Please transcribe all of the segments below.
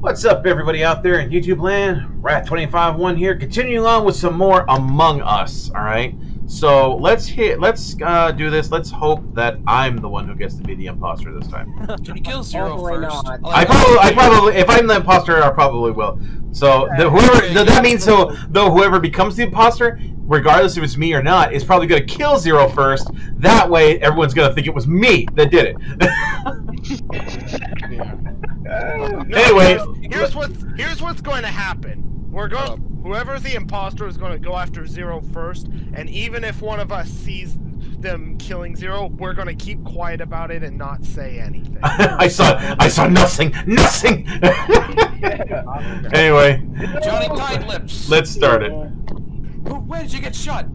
What's up, everybody out there in YouTube land? Wrath2501 here, continuing on with some more Among Us. All right, so let's do this. Let's hope that I'm the one who gets to be the imposter this time. Can you kill Zero first? I probably, if I'm the imposter, I probably will. So whoever becomes the imposter, regardless if it's me or not, is probably going to kill Zero first. That way, everyone's going to think it was me that did it. Anyway, here's what's going to happen. We're going. Whoever's the imposter is going to go after Zero first, and even if one of us sees them killing Zero, we're going to keep quiet about it and not say anything. I saw nothing, nothing. Anyway, Johnny Tide Lips. Let's start it. Where did you get shot?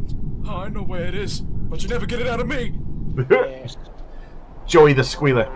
Oh, I know where it is, but you never get it out of me. Joey the Squealer.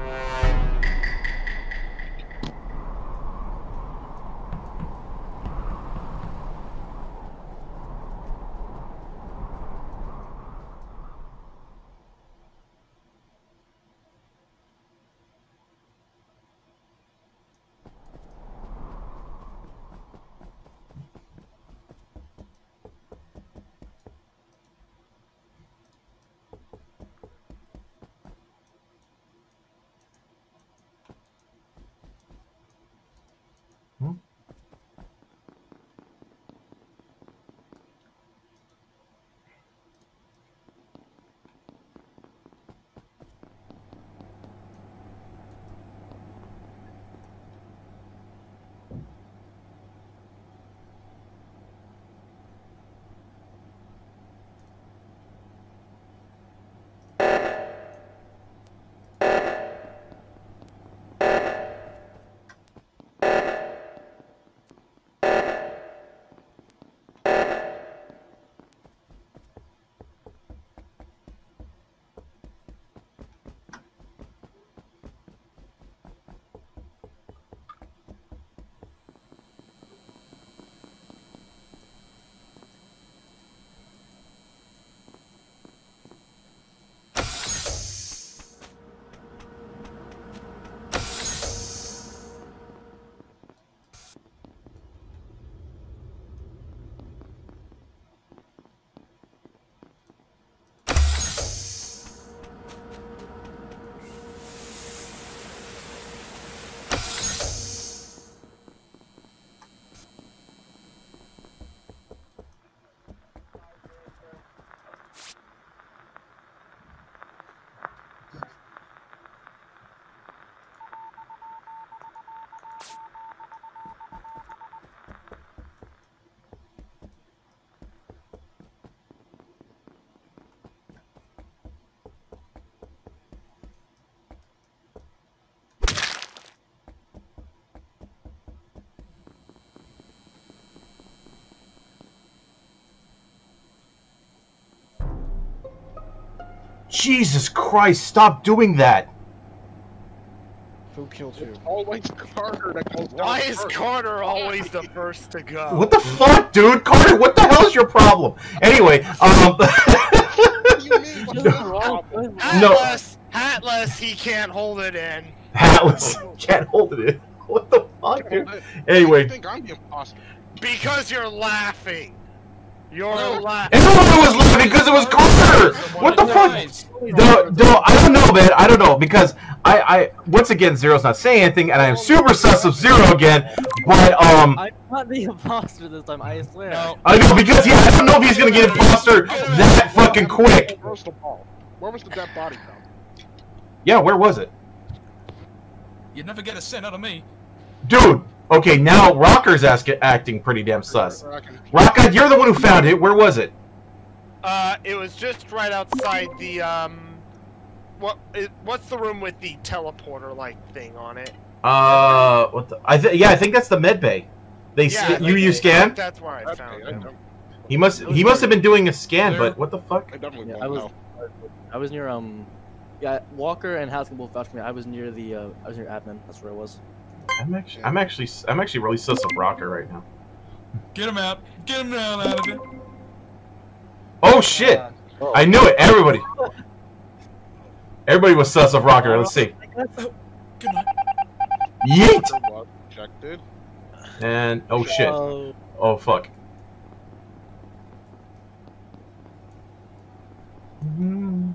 Jesus Christ, stop doing that! Who killed who? Always Carter that goes down. Why is Carter always the first to go? What the fuck, dude? Carter, what the hell is your problem? Anyway, what do you mean? What's wrong? Hatless, he can't hold it in. Hatless can't hold it in. What the fuck, dude? Anyway. I think I'm the imposter. Because you're laughing. You're laughing. Everyone was laughing because it was Carter. What the fuck? No, I don't know, man. I don't know because I once again Zero's not saying anything, and I am super sus of Zero again. But I'm not the imposter this time. I swear. No. I know because I don't know if he's gonna get imposter that fucking quick. Where was the dead body from? Yeah, where was it? You'd never get a cent out of me, dude. Okay, now Rocker's acting pretty damn sus. Rocker, you're the one who found it. Where was it? It was just right outside the what's the room with the teleporter-like thing on it? What the? I think that's the med bay. You scan? That's where I found it. He must have been doing a scan, but what the fuck? I was near yeah, Walker and Haskell vouched for me. I was near admin. That's where I was. I'm actually really sus of Rocker right now. Get him out! Get him down out of it! Oh shit! I knew it! Everybody! Everybody was sus of Rocker. Let's see. Yeet! And oh shit! Oh fuck! Mm-hmm.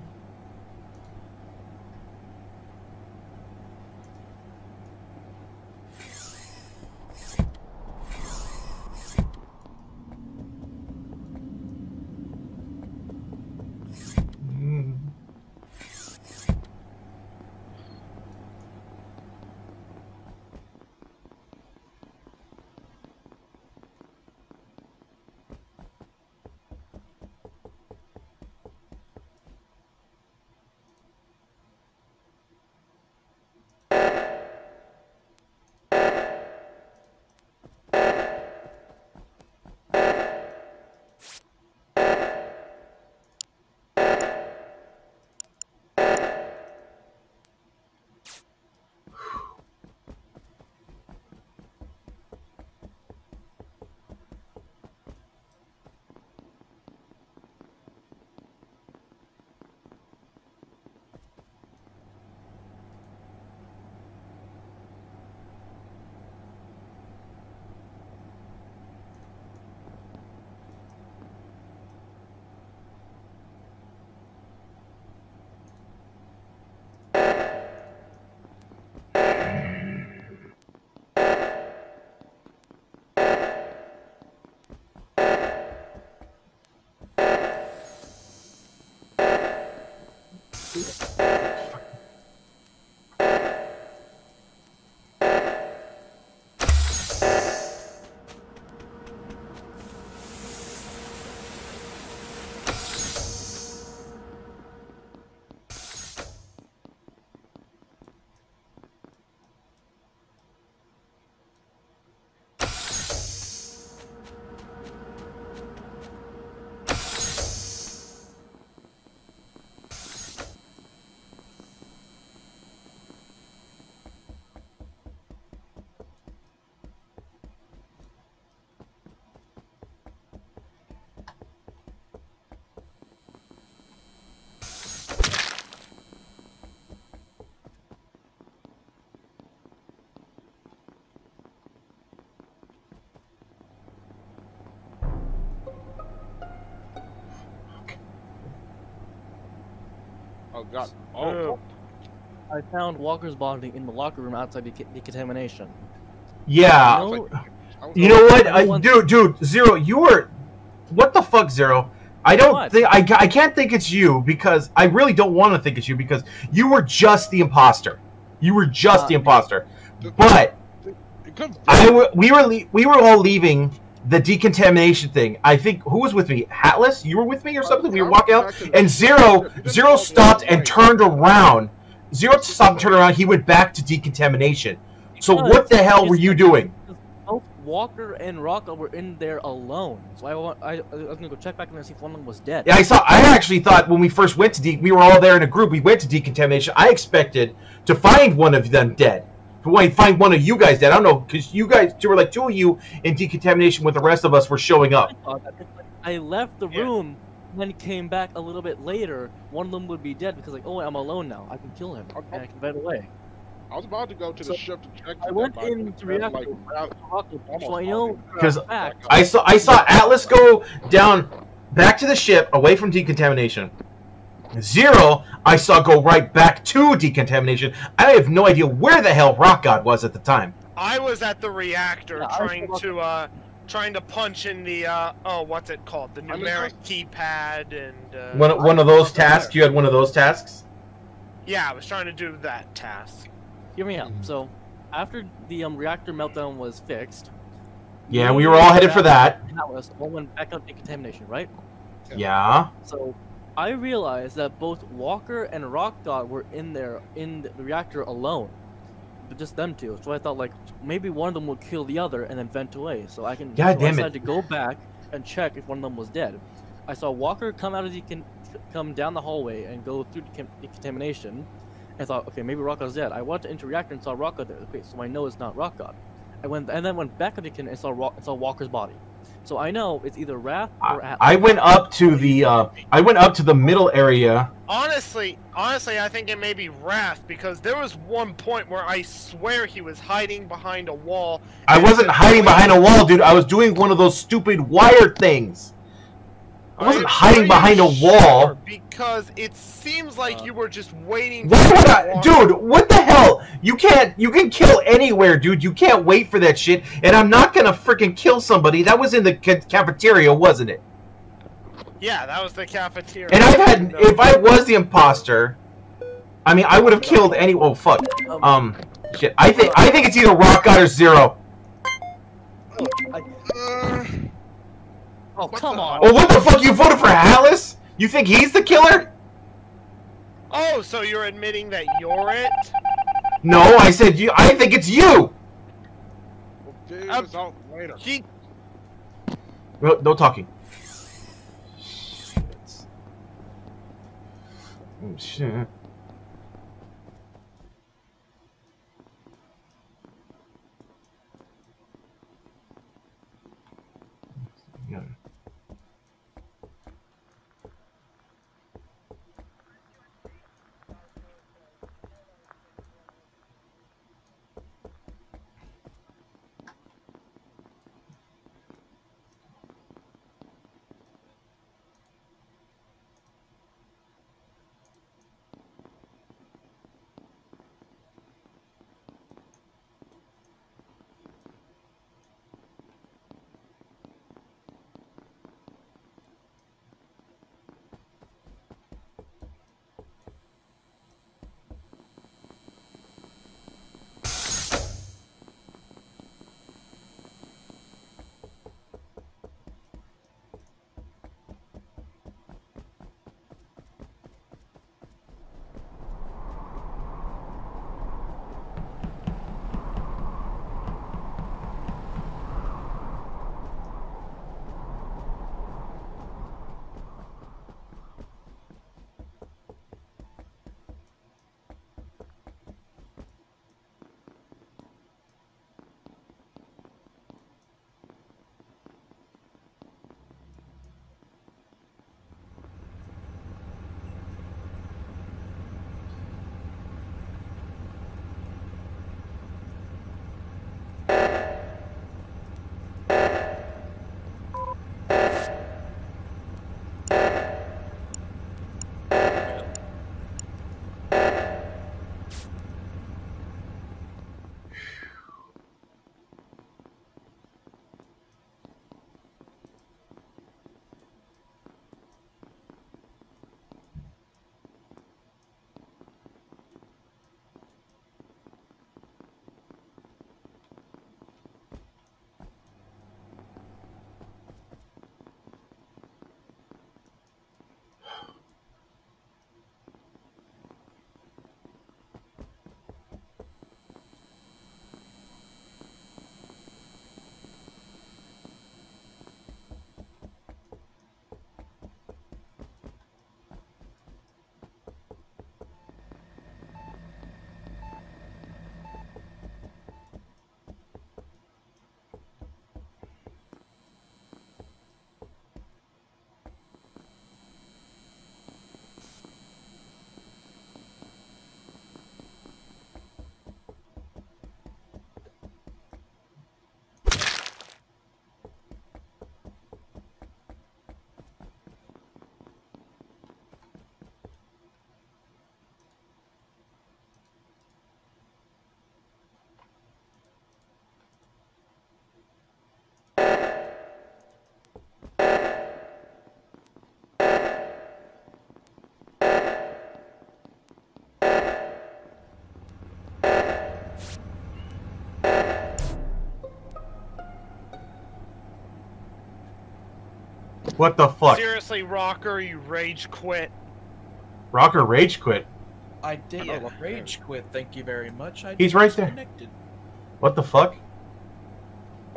Oh god! Oh! I found Walker's body in the locker room outside decontamination. Yeah. You know what, dude, Zero, you were, what the fuck, Zero? I can't think it's you because I really don't want to think it's you because you were just the imposter. You were just the imposter. But we were all leaving the decontamination thing. I think who was with me? Hatless? You were with me or something? We were walking out, and Zero stopped and turned around. Zero stopped and turned around. He went back to decontamination. So what the hell were you doing? Both Walker and Rocco were in there alone. So I was gonna go check back in there and see if one of them was dead. Yeah, I actually thought when we first went to we were all there in a group. We went to decontamination. I expected to find one of them dead. Wait, find one of you guys dead. I don't know, because you guys, there were like two of you in decontamination when the rest of us were showing up. I left the room, then came back a little bit later. One of them would be dead because, like, oh, I'm alone now. I can kill him. And I can get away. I was about to go to the ship to check. I went in to react to I saw Atlas go down back to the ship away from decontamination. Zero, I saw go right back to decontamination. I have no idea where the hell Rock God was at the time. I was at the reactor trying to punch in the what's it called? The numeric keypad and one of those tasks. You had one of those tasks? Yeah, I was trying to do that task. Hear me out. So, after the reactor meltdown was fixed, yeah, we were all headed for that. All went back up decontamination, right? Yeah. So I realized that both Walker and Rock God were in there in the reactor alone, but just them two. So I thought like maybe one of them would kill the other and then vent away. So I can. God damn it! I decided to go back and check if one of them was dead. I saw Walker come out of come down the hallway and go through decontamination, and thought, okay, maybe Rock God's dead. I went into reactor and saw Rock God there. Okay, so I know it's not Rock God. I went and then went back up decontamination and saw Walker's body. So I know it's either Wrath or Atlas. I went up to the middle area Honestly, I think it may be Wrath, because there was one point where I swear he was hiding behind a wall. I wasn't hiding behind a wall, dude. I was doing one of those stupid wire things. I wasn't hiding behind a wall. Because it seems like you were just waiting for dude, what the hell? You can kill anywhere, dude. You can't wait for that shit. And I'm not gonna freaking kill somebody. That was in the cafeteria, wasn't it? Yeah, that was the cafeteria. And I've had, if I was the imposter, I mean, I would have killed any. Oh fuck. Shit. I think it's either Rock God or Zero. Oh come on. Oh what the fuck? You voted for Hallis? You think he's the killer? Oh, so you're admitting that you're it? No, I said you. I think it's you. Well, later. No talking. Oh, shit. What the fuck? Seriously, Rocker, you rage quit. Rocker rage quit? I did rage quit, thank you very much. He's right there. Connected. What the fuck?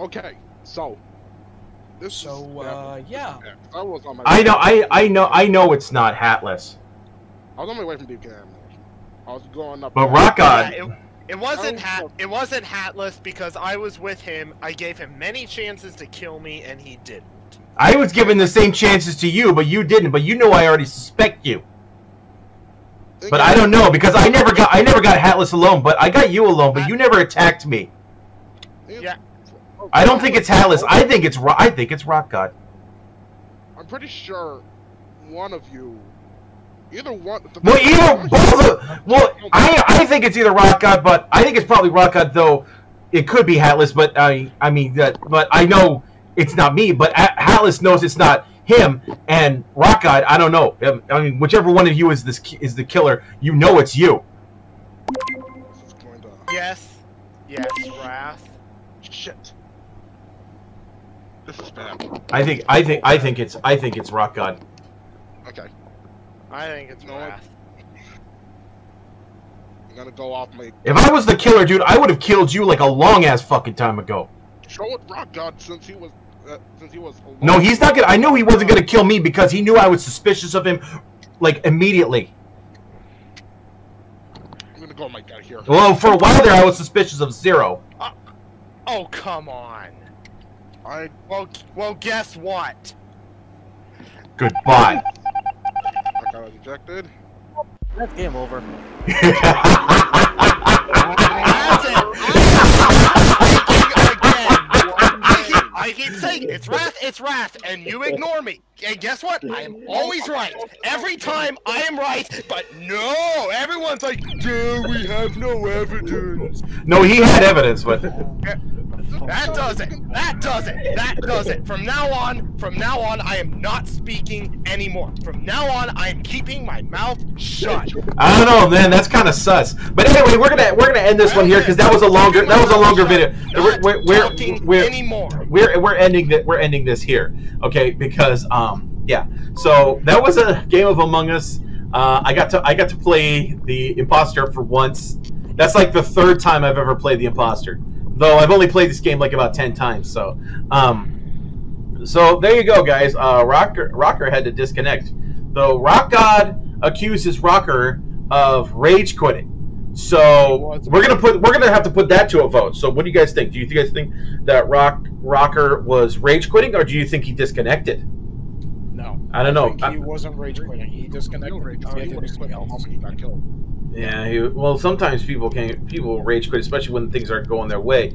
Okay, so... yeah. I was on my I know it's not Hatless. I was on my way from Deep Cam. I was going up... But Rock God... Yeah, it wasn't Hatless because I was with him. I gave him many chances to kill me, and he didn't. I was given the same chances to you, but you didn't. But you know I already suspect you. But I don't know because I never got Hatless alone, but I got you alone, but you never attacked me. Yeah. I don't think it's Hatless. I think it's Rock God. I'm pretty sure one of you, either one. Well, either both. Of, well, I think it's either Rock God, but I think it's probably Rock God though. It could be Hatless, but I mean that. But I know it's not me. But Hatless knows it's not him, and Rock God, I don't know. I mean, whichever one of you is the killer, you know it's you. Yes. Yes, Wrath. Shit. This is bad. I think it's Rock God. Okay. I think it's Wrath. I'm gonna go off my. If I was the killer, dude, I would have killed you like a long ass fucking time ago. Show it Rock God since he was. No, he's not gonna. I knew he wasn't gonna kill me because he knew I was suspicious of him, like immediately. I'm gonna go my guy here. Well, for a while there, I was suspicious of Zero. Oh come on! Well, guess what? Goodbye. I got rejected. That's game over. I keep saying it's Wrath, and you ignore me. And guess what? I am always right. Every time I am right, but no, everyone's like, dude, we have no evidence. No, he had evidence, but that does it. That does it. That does it. From now on, I am not speaking anymore. From now on, I am keeping my mouth shut. I don't know, man. That's kind of sus. But anyway, we're gonna end this one here because that was a longer video. We're ending this here, okay? Because yeah. So that was a game of Among Us. I got to play the imposter for once. That's like the third time I've ever played the imposter. Though I've only played this game like about 10 times, so so there you go, guys. Rocker had to disconnect. Though Rock God accuses Rocker of rage quitting. So we're gonna have to put that to a vote. So what do you guys think? Do you guys think that Rocker was rage quitting, or do you think he disconnected? No, I don't know. He wasn't rage quitting. He disconnected. He got killed. Yeah, well, sometimes people rage quit, especially when things aren't going their way.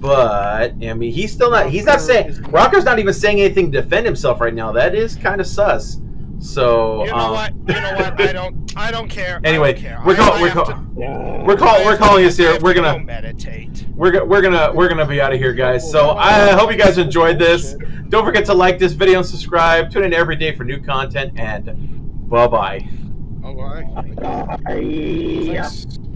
But I mean, Rocker's not even saying anything to defend himself right now. That is kind of sus. So you know what? You know what? I don't care. Anyway, we're calling us here. We're gonna be out of here, guys. So I hope you guys enjoyed this. Don't forget to like this video and subscribe. Tune in every day for new content. And bye bye. Oh, all right. Thanks.